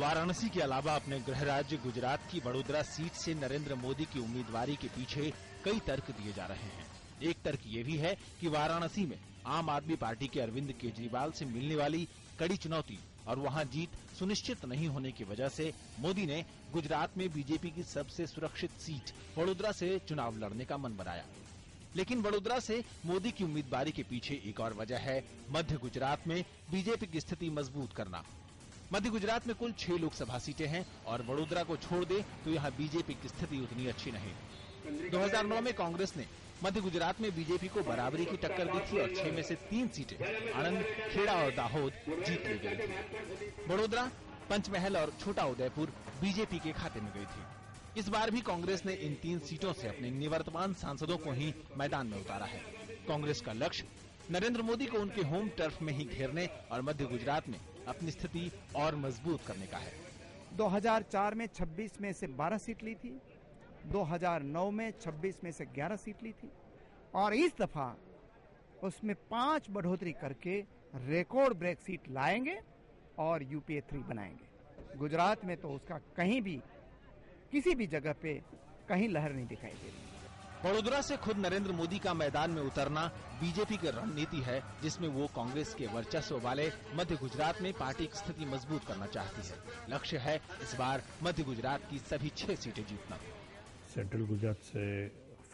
वाराणसी के अलावा अपने गृह राज्य गुजरात की वडोदरा सीट से नरेंद्र मोदी की उम्मीदवारी के पीछे कई तर्क दिए जा रहे हैं। एक तर्क ये भी है कि वाराणसी में आम आदमी पार्टी के अरविंद केजरीवाल से मिलने वाली कड़ी चुनौती और वहां जीत सुनिश्चित नहीं होने की वजह से मोदी ने गुजरात में बीजेपी की सबसे सुरक्षित सीट वडोदरा से चुनाव लड़ने का मन बनाया। लेकिन वडोदरा से मोदी की उम्मीदवारी के पीछे एक और वजह है, मध्य गुजरात में बीजेपी की स्थिति मजबूत करना। मध्य गुजरात में कुल 6 लोकसभा सीटें हैं और वडोदरा को छोड़ दे तो यहाँ बीजेपी की स्थिति उतनी अच्छी नहीं। 2009 में कांग्रेस ने मध्य गुजरात में बीजेपी को बराबरी की टक्कर दी थी और 6 में से 3 सीटें आनंद, खेड़ा और दाहोद जीत ली गई थी। वडोदरा, पंचमहल और छोटा उदयपुर बीजेपी के खाते में गई थी। इस बार भी कांग्रेस ने इन 3 सीटों से अपने निवर्तमान सांसदों को ही मैदान में उतारा है। कांग्रेस का लक्ष्य नरेंद्र मोदी को उनके होम टर्फ में ही घेरने और मध्य गुजरात में अपनी स्थिति और मजबूत करने का है। 2004 में 26 में से 12 सीट ली थी, 2009 में 26 में से 11 सीट ली थी और इस दफा उसमें 5 बढ़ोतरी करके रिकॉर्ड ब्रेक सीट लाएंगे और यूपीए 3 बनाएंगे। गुजरात में तो उसका कहीं भी किसी भी जगह पे कहीं लहर नहीं दिखाई दे रही। वडोदरा से खुद नरेंद्र मोदी का मैदान में उतरना बीजेपी की रणनीति है, जिसमें वो कांग्रेस के वर्चस्व वाले मध्य गुजरात में पार्टी की स्थिति मजबूत करना चाहती है। लक्ष्य है इस बार मध्य गुजरात की सभी 6 सीटें जीतना। सेंट्रल गुजरात से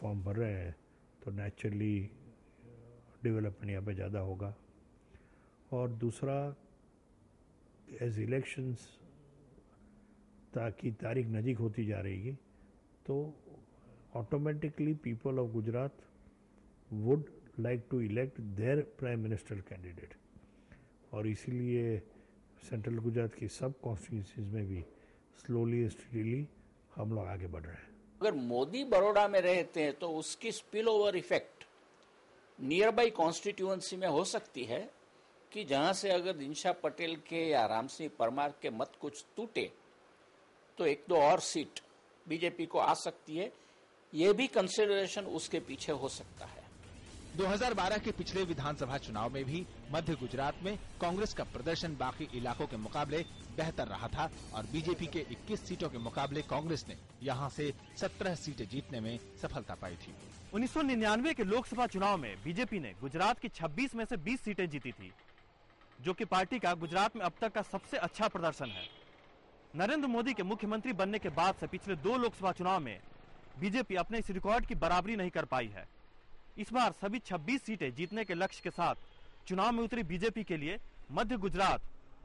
फॉर्म भर रहे हैं तो नेचुरली डेवलपमेंट यहाँ पे ज़्यादा होगा और दूसरा एज इलेक्शंस ताकि तारीख नज़दीक होती जा रही है तो automatically people of Gujarat would like to elect their prime minister candidate और इसीलिए सेंट्रल गुजरात की सब कॉन्स्टिट्यूंसीज में भी स्लोली स्टडीली हम लोग आगे बढ़ रहे हैं। अगर मोदी बड़ौदा में रहते हैं तो उसकी spill over effect nearby constituency में हो सकती है कि जहाँ से अगर दिनशा पटेल के या राम सिंह परमार के मत कुछ टूटे तो 1-2 और सीट बीजेपी को आ सकती है। ये भी कंसिडरेशन उसके पीछे हो सकता है। 2012 के पिछले विधानसभा चुनाव में भी मध्य गुजरात में कांग्रेस का प्रदर्शन बाकी इलाकों के मुकाबले बेहतर रहा था और बीजेपी के 21 सीटों के मुकाबले कांग्रेस ने यहां से 17 सीटें जीतने में सफलता पाई थी। 1999 के लोकसभा चुनाव में बीजेपी ने गुजरात की 26 में से 20 सीटें जीती थी, जो कि पार्टी का गुजरात में अब तक का सबसे अच्छा प्रदर्शन है। नरेंद्र मोदी के मुख्यमंत्री बनने के बाद से पिछले 2 लोकसभा चुनाव में बीजेपी अपने इस रिकॉर्ड की बराबरी नहीं कर पाई है। इस बार सभी 26 सीटें जीतने के लक्ष्य के साथ चुनाव में उतरी बीजेपी के लिए मध्य गुजरात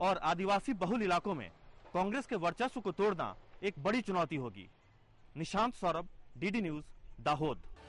और आदिवासी बहुल इलाकों में कांग्रेस के वर्चस्व को तोड़ना एक बड़ी चुनौती होगी। Nishant Saurabh, DD News, Dahod.